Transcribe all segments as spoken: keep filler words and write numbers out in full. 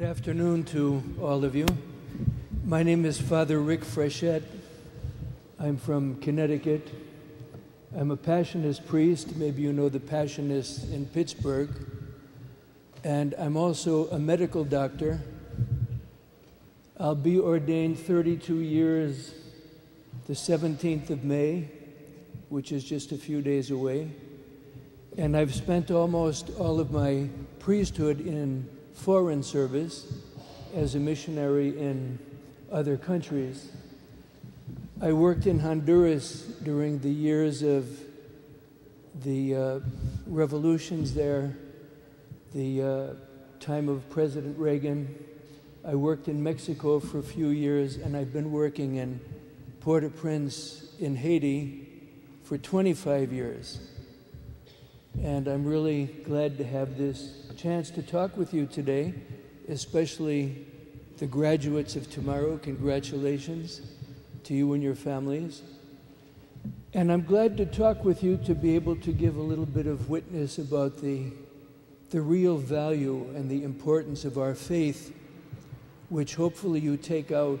Good afternoon to all of you. My name is Father Rick Frechette. I'm from Connecticut. I'm a Passionist priest. Maybe you know the Passionists in Pittsburgh. And I'm also a medical doctor. I'll be ordained thirty-two years the seventeenth of May, which is just a few days away. And I've spent almost all of my priesthood in foreign service as a missionary in other countries. I worked in Honduras during the years of the uh, revolutions there, the uh, time of President Reagan. I worked in Mexico for a few years, and I've been working in Port-au-Prince in Haiti for twenty-five years. And I'm really glad to have this chance to talk with you today, especially the graduates of tomorrow. Congratulations to you and your families. And I'm glad to talk with you to be able to give a little bit of witness about the, the real value and the importance of our faith, which hopefully you take out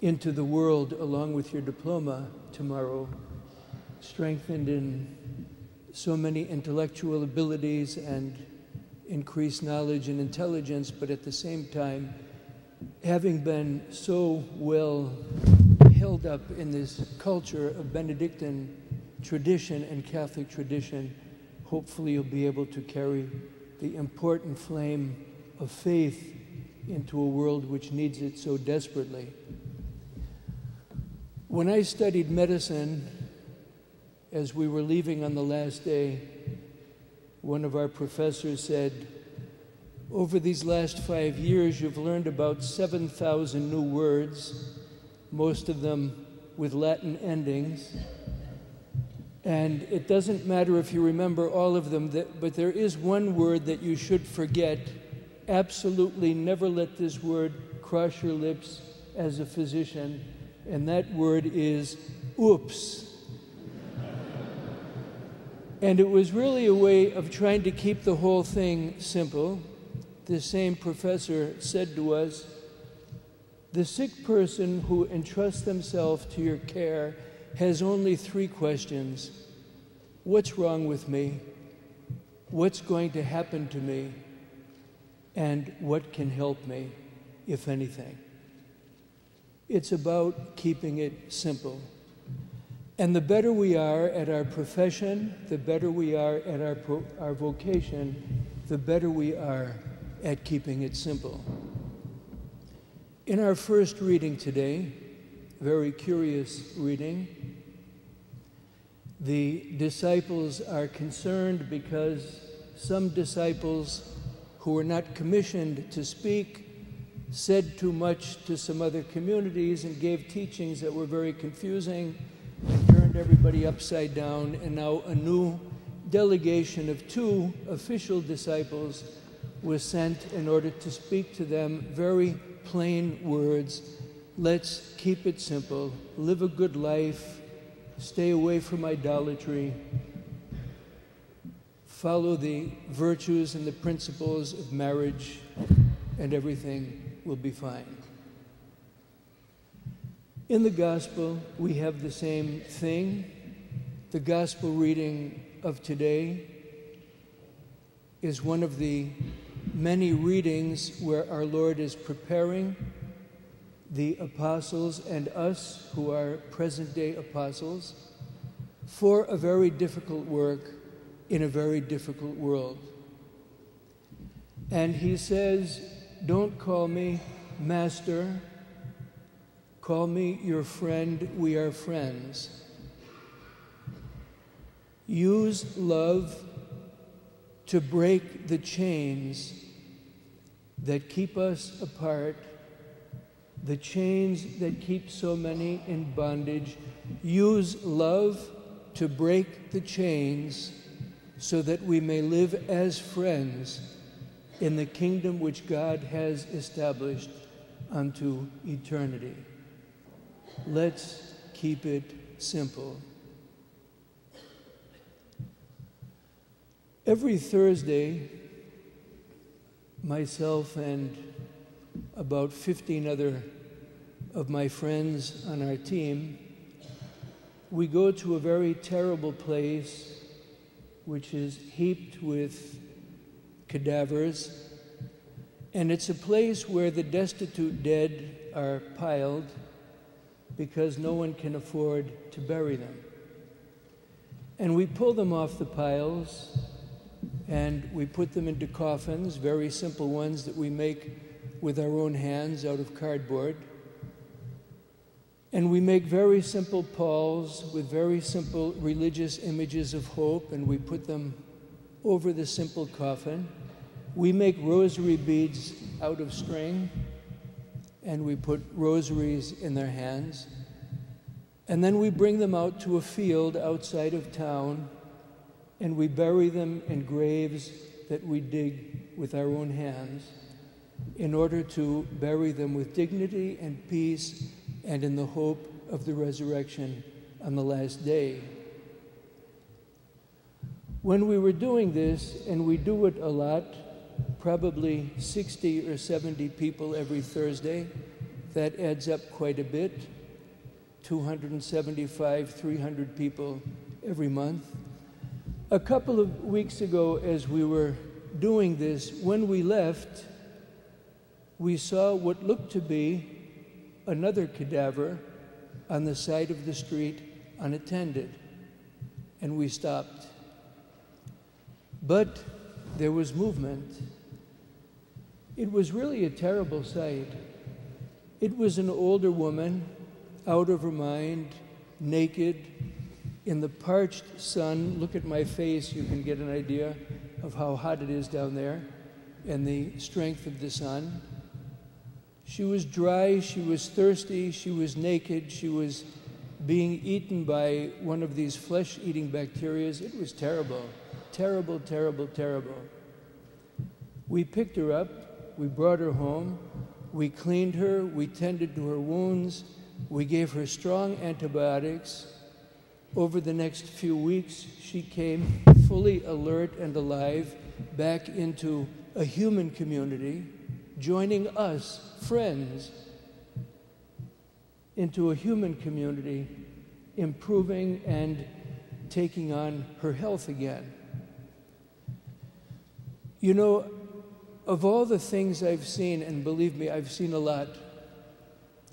into the world along with your diploma tomorrow, strengthened in so many intellectual abilities and increased knowledge and intelligence, but at the same time, having been so well held up in this culture of Benedictine tradition and Catholic tradition, hopefully you'll be able to carry the important flame of faith into a world which needs it so desperately. When I studied medicine, as we were leaving on the last day, one of our professors said, "Over these last five years, you've learned about seven thousand new words, most of them with Latin endings. And it doesn't matter if you remember all of them, that, but there is one word that you should forget. Absolutely never let this word cross your lips as a physician, and that word is oops." And it was really a way of trying to keep the whole thing simple. The same professor said to us, "The sick person who entrusts themselves to your care has only three questions. What's wrong with me? What's going to happen to me? And what can help me, if anything?" It's about keeping it simple. And the better we are at our profession, the better we are at our, pro our vocation, the better we are at keeping it simple. In our first reading today, very curious reading, the disciples are concerned because some disciples who were not commissioned to speak said too much to some other communities and gave teachings that were very confusing and turned everybody upside down, and now a new delegation of two official disciples was sent in order to speak to them very plain words. Let's keep it simple, live a good life, stay away from idolatry, follow the virtues and the principles of marriage, and everything will be fine. In the Gospel, we have the same thing. The Gospel reading of today is one of the many readings where our Lord is preparing the apostles and us who are present-day apostles for a very difficult work in a very difficult world. And he says, "Don't call me master, call me your friend, we are friends. Use love to break the chains that keep us apart, the chains that keep so many in bondage. Use love to break the chains so that we may live as friends in the kingdom which God has established unto eternity." Let's keep it simple. Every Thursday, myself and about fifteen other of my friends on our team, we go to a very terrible place which is heaped with cadavers. And it's a place where the destitute dead are piled because no one can afford to bury them. And we pull them off the piles and we put them into coffins, very simple ones that we make with our own hands out of cardboard. And we make very simple palls with very simple religious images of hope, and we put them over the simple coffin. We make rosary beads out of string, and we put rosaries in their hands. And then we bring them out to a field outside of town, and we bury them in graves that we dig with our own hands in order to bury them with dignity and peace and in the hope of the resurrection on the last day. When we were doing this, and we do it a lot, probably sixty or seventy people every Thursday. That adds up quite a bit, two hundred seventy-five, three hundred people every month. A couple of weeks ago, as we were doing this, when we left, we saw what looked to be another cadaver on the side of the street unattended, and we stopped. But there was movement. It was really a terrible sight. It was an older woman, out of her mind, naked, in the parched sun. Look at my face, you can get an idea of how hot it is down there and the strength of the sun. She was dry, she was thirsty, she was naked, she was being eaten by one of these flesh-eating bacteria. It was terrible, terrible, terrible, terrible. We picked her up. We brought her home, we cleaned her, we tended to her wounds, we gave her strong antibiotics. Over the next few weeks, she came fully alert and alive back into a human community, joining us, friends, into a human community, improving and taking on her health again. You know, of all the things I've seen, and believe me, I've seen a lot,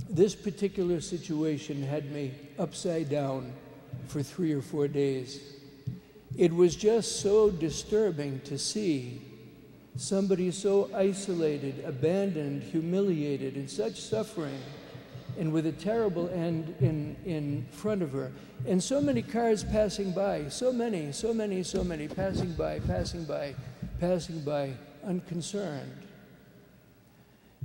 this particular situation had me upside down for three or four days. It was just so disturbing to see somebody so isolated, abandoned, humiliated, in such suffering, and with a terrible end in, in front of her. And so many cars passing by, so many, so many, so many, passing by, passing by, passing by, unconcerned.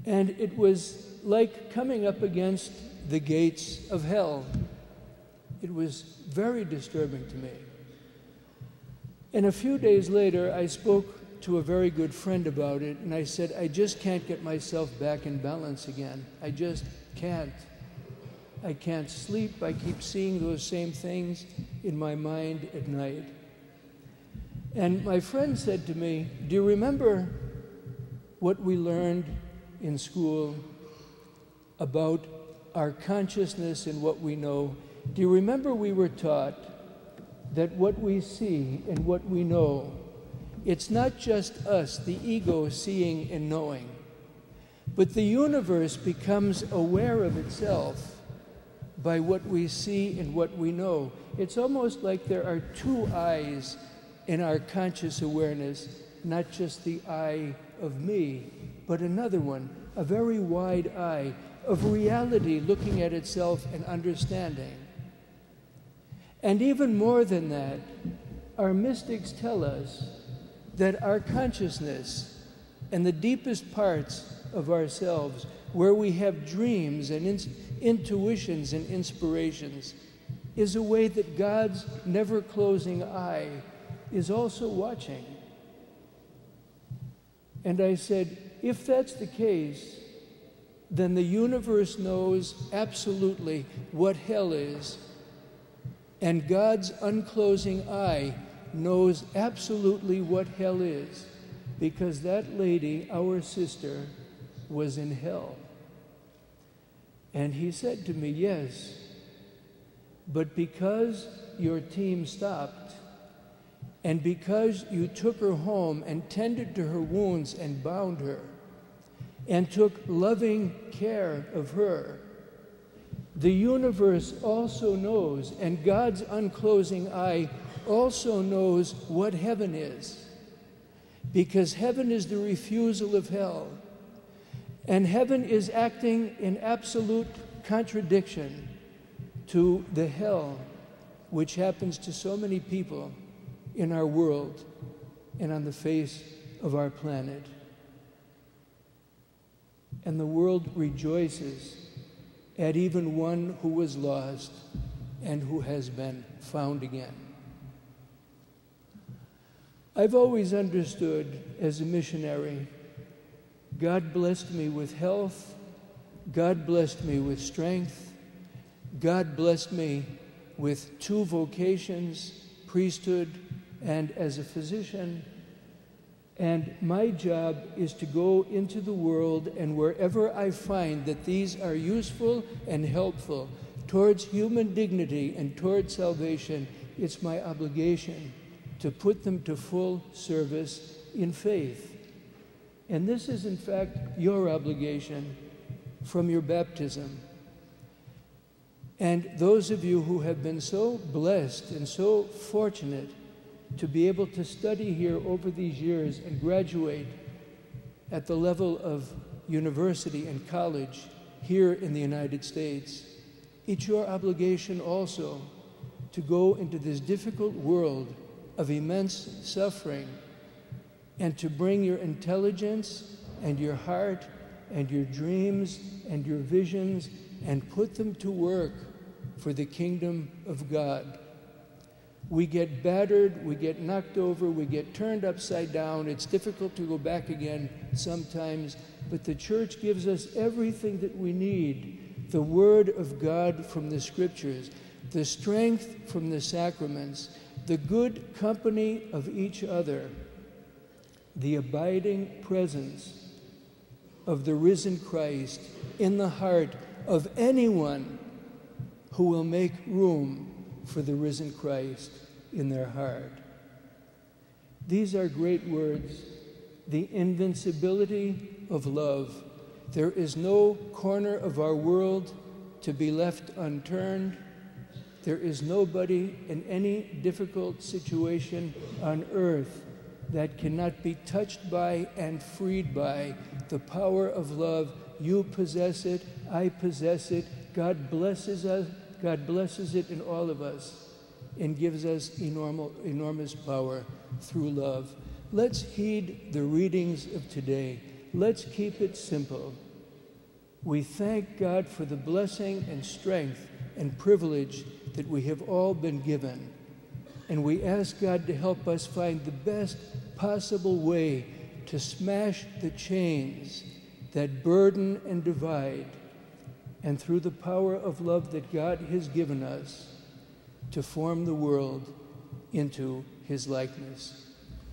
And it was like coming up against the gates of hell. It was very disturbing to me. And a few days later, I spoke to a very good friend about it, and I said, I just can't get myself back in balance again. I just can't. I can't sleep. I keep seeing those same things in my mind at night. And my friend said to me, do you remember what we learned in school about our consciousness and what we know? Do you remember we were taught that what we see and what we know, it's not just us, the ego, seeing and knowing, but the universe becomes aware of itself by what we see and what we know. It's almost like there are two eyes in our conscious awareness, not just the eye of me, but another one, a very wide eye of reality looking at itself and understanding. And even more than that, our mystics tell us that our consciousness and the deepest parts of ourselves, where we have dreams and in intuitions and inspirations, is a way that God's never-closing eye is also watching. And I said, if that's the case, then the universe knows absolutely what hell is, and God's unclosing eye knows absolutely what hell is, because that lady, our sister, was in hell. And he said to me, yes, but because your team stopped, and because you took her home and tended to her wounds and bound her, and took loving care of her, the universe also knows, and God's unclosing eye also knows what heaven is, because heaven is the refusal of hell. And heaven is acting in absolute contradiction to the hell which happens to so many people in our world and on the face of our planet. And the world rejoices at even one who was lost and who has been found again. I've always understood as a missionary, God blessed me with health, God blessed me with strength, God blessed me with two vocations, priesthood and as a physician. And my job is to go into the world, and wherever I find that these are useful and helpful towards human dignity and towards salvation, it's my obligation to put them to full service in faith. And this is, in fact, your obligation from your baptism. And those of you who have been so blessed and so fortunate to be able to study here over these years and graduate at the level of university and college here in the United States, it's your obligation also to go into this difficult world of immense suffering and to bring your intelligence and your heart and your dreams and your visions and put them to work for the kingdom of God. We get battered, we get knocked over, we get turned upside down. It's difficult to go back again sometimes, but the church gives us everything that we need. The word of God from the scriptures, the strength from the sacraments, the good company of each other, the abiding presence of the risen Christ in the heart of anyone who will make room for the risen Christ in their heart. These are great words, the invincibility of love. There is no corner of our world to be left unturned. There is nobody in any difficult situation on earth that cannot be touched by and freed by the power of love. You possess it, I possess it, God blesses us, God blesses it in all of us and gives us enormous, enormous power through love. Let's heed the readings of today. Let's keep it simple. We thank God for the blessing and strength and privilege that we have all been given. And we ask God to help us find the best possible way to smash the chains that burden and divide, and through the power of love that God has given us, to form the world into his likeness.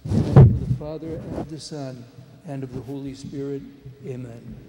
In the name of the Father, and of the Son, and of the Holy Spirit, amen.